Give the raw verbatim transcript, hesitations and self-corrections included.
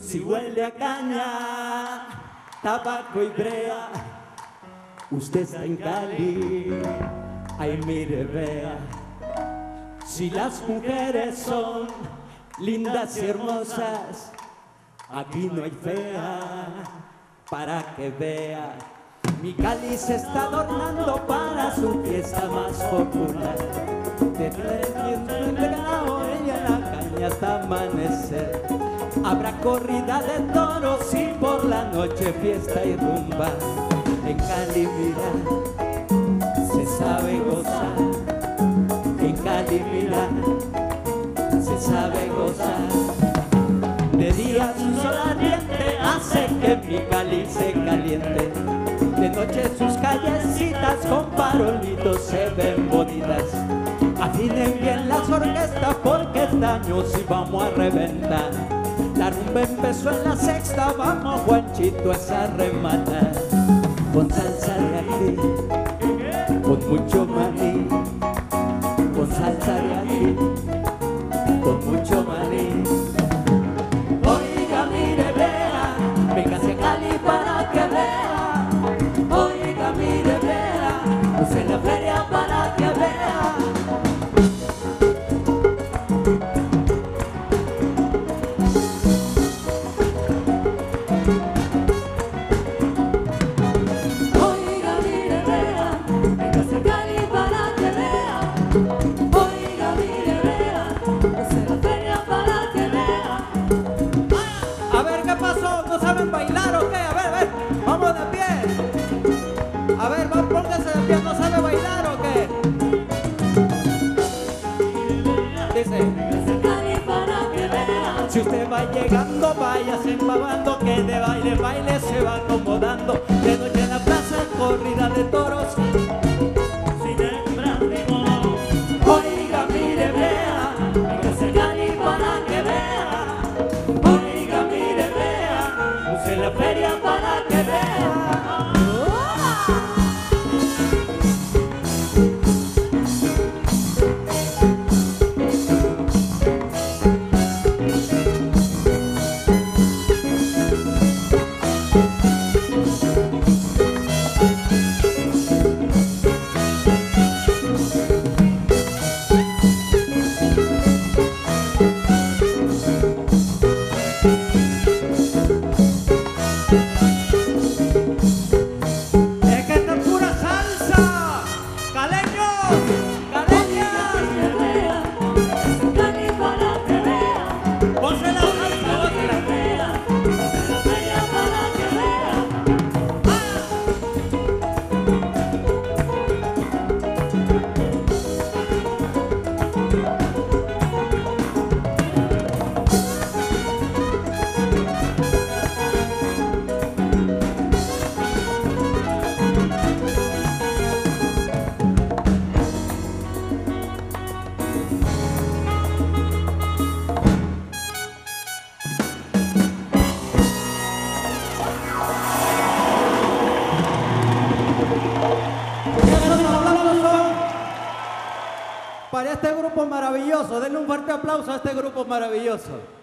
Si huele a caña, tabaco y brea, usted está en Cali, ay mire vea. Si las mujeres son lindas y hermosas, aquí no hay fea, para que vea. Mi Cali se está adornando para su fiesta más popular. De tres grados ella en la caña hasta amanecer. Habrá corrida de toros y por la noche fiesta y rumba. En Cali, mira, se sabe gozar. En Cali, mira, se sabe gozar. De día su sol ardiente hace que mi Cali se caliente. De noche sus callecitas con farolitos se ven bonitas. Afinen bien las orquestas porque daño si vamos a reventar. La rumba empezó en la sexta, vamos Juanchito a esa remata. Con salsa de ají, con mucho maní. Con salsa de ají, con mucho maní. Oiga, mire, vea, véngase Cali para que vea. Mire, vea, usen la feria para que vea. Oiga, mire, vea, véngase a Cali para que vea. Oiga, mire, vea, usen la feria para que vea. A ver, ¿qué pasó? ¿No saben bailar o qué? A ver, a ver, vamos de pie. A ver, va, póngase de pie, ¿no sabe bailar o qué? Dice, véngase Cali para que vea. Si usted va llegando, váyase embabando, que de baile, baile se va acomodando. De noche en la plaza, corrida de toros, sin hembras ni moros. Oiga, mire, vea, véngase Cali para que vea. Oiga, mire, vea, use la feria para que vea. Para este grupo maravilloso, denle un fuerte aplauso a este grupo maravilloso.